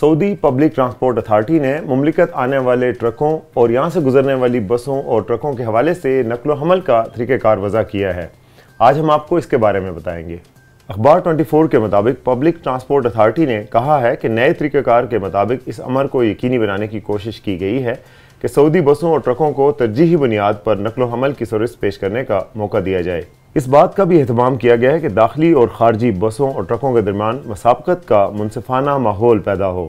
Saudi public transport authority ने मुमलिकत आने वाले ट्रकों और यहाँ से गुजरने वाली बसों और ट्रकों के हवाले से नकलो हमल का तरीक़ेकार वज़ा किया है। आज हम आपको इसके बारे में बताएंगे। अखबार 24 के मुताबिक पब्लिक ट्रांसपोर्ट अथॉरिटी ने कहा है कि नए तरीक़ेकार के मुताबिक इस अमर को यकीनी बनाने की कोशिश की गई है कि सऊदी बसों और ट्रकों को तरजीही बुनियाद पर नकलो हमल की सर्विस पेश करने का मौका दिया जाए। इस बात का भी अहतमाम किया गया है कि दाखिली और खारजी बसों और ट्रकों के दरमियान मसाबकत का मुनसिफाना माहौल पैदा हो,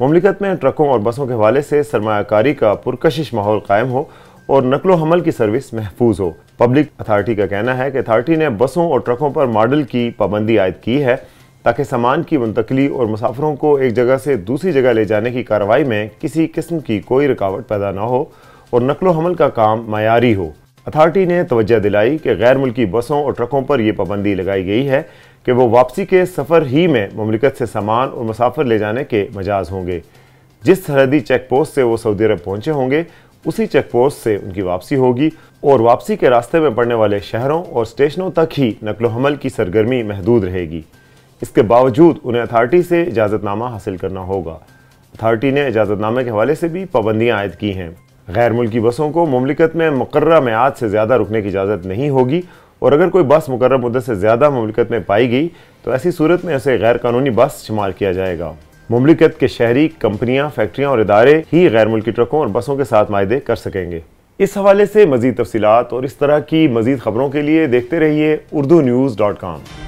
मुमलिकत में ट्रकों और बसों के हवाले से सरमायाकारी का पुरकशिश माहौल कायम हो और नकलो हमल की सर्विस महफूज हो। पब्लिक अथॉरिटी का कहना है कि अथॉरिटी ने बसों और ट्रकों पर मॉडल की पाबंदी आयद की है ताकि सामान की मुंतकली और मुसाफिरों को एक जगह से दूसरी जगह ले जाने की कार्रवाई में किसी किस्म की कोई रुकावट पैदा ना हो और नकलो हमल का काम मायारी हो। अथॉरिटी ने तवज्जो दिलाई कि गैर मुल्की बसों और ट्रकों पर यह पाबंदी लगाई गई है कि वो वापसी के सफ़र ही में मुमलिकत से सामान और मुसाफिर ले जाने के मजाज होंगे। जिस सरहदी चेक पोस्ट से वो सऊदी अरब पहुँचे होंगे उसी चेक पोस्ट से उनकी वापसी होगी और वापसी के रास्ते में पड़ने वाले शहरों और स्टेशनों तक ही नकलो हमल की सरगर्मी महदूद रहेगी। इसके बावजूद उन्हें अथॉरिटी से इजाज़तनामा हासिल करना होगा। अथॉरिटी ने इजाज़तनामे के हवाले से भी पाबंदियाँ आयद की हैं। गैर मुल्की बसों को मुमलिकत में मुकर्रर मियाद से ज़्यादा रुकने की इजाज़त नहीं होगी और अगर कोई बस मुकर्रर मुद्दत से ज़्यादा मुमलिकत में पाई गई तो ऐसी सूरत में उसे गैर कानूनी बस शुमार किया जाएगा। मुमलिकत के शहरी, कंपनियाँ, फैक्ट्रियाँ और इदारे ही गैर मुल्की ट्रकों और बसों के साथ मायदे कर सकेंगे। इस हवाले से मज़ीद तफसीलात और इस तरह की मज़ीद खबरों के लिए देखते रहिए उर्दू न्यूज़ .com।